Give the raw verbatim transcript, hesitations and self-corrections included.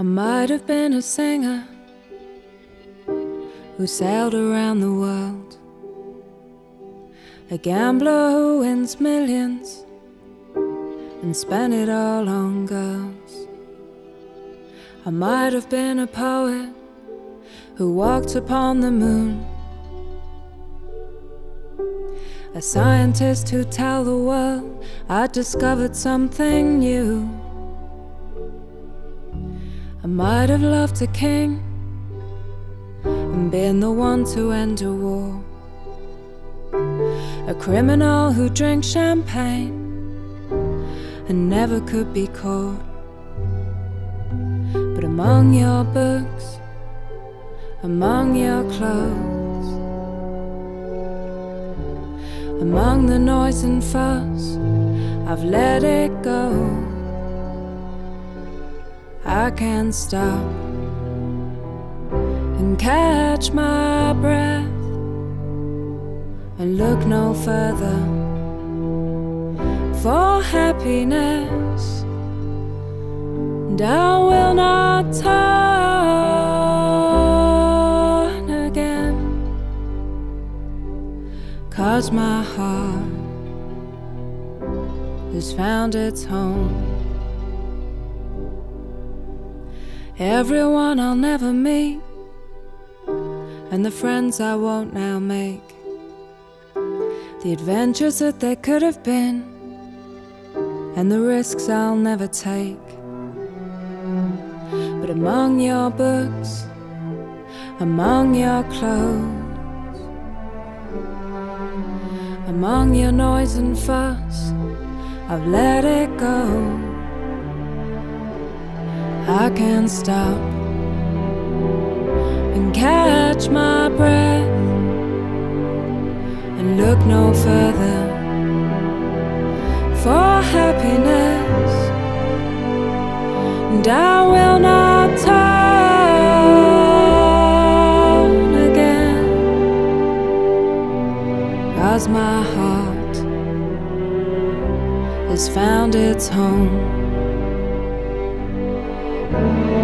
I might have been a singer who sailed around the world, a gambler who wins millions and spent it all on girls. I might have been a poet who walked upon the moon, a scientist who tell the world I discovered something new. I might have loved a king and been the one to end a war, a criminal who drank champagne and never could be caught. But among your books, among your clothes, among the noise and fuss, I've let it go. I can't stop and catch my breath and look no further for happiness, and I will not turn again, 'cause my heart has found its home. Everyone I'll never meet and the friends I won't now make, the adventures that there could have been and the risks I'll never take. But among your books, among your clothes, among your noise and fuss, I've let it go. I can't stop and catch my breath and look no further for happiness, and I will not turn again, 'cause my heart has found its home. Thank you.